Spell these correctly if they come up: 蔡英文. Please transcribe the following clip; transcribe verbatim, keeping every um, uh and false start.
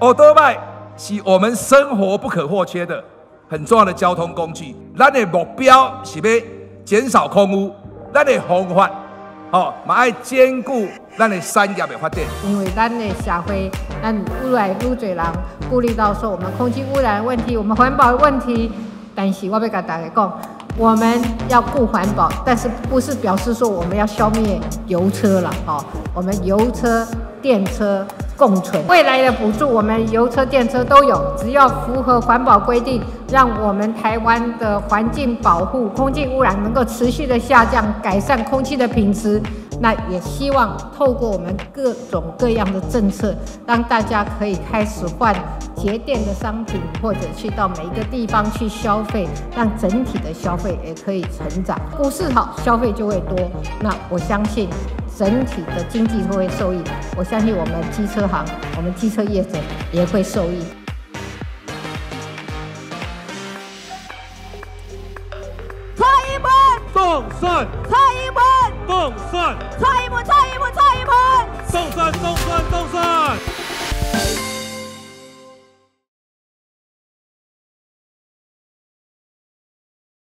奥多麦是我们生活不可或缺的很重要的交通工具。咱的目标是要减少空污，咱的方法哦，嘛爱兼顾咱的产业的发展。因为咱的社会，咱愈来愈侪人顾虑到说我们空气污染问题，我们环保问题。但是我要甲大家讲，我们要顾环保，但是不是表示说我们要消灭油车了哦？我们油车、电车共存，未来的补助我们油车、电车都有，只要符合环保规定，让我们台湾的环境保护、空气污染能够持续的下降，改善空气的品质。那也希望透过我们各种各样的政策，让大家可以开始换节电的商品，或者去到每一个地方去消费，让整体的消费也可以成长。股市好，消费就会多。那我相信整体的经济都会受益。我相信我们机车行，我们机车业者也会受益。蔡英文，当选！蔡英文。动算，蔡英文，蔡英文，蔡英文，动算，动算，动算。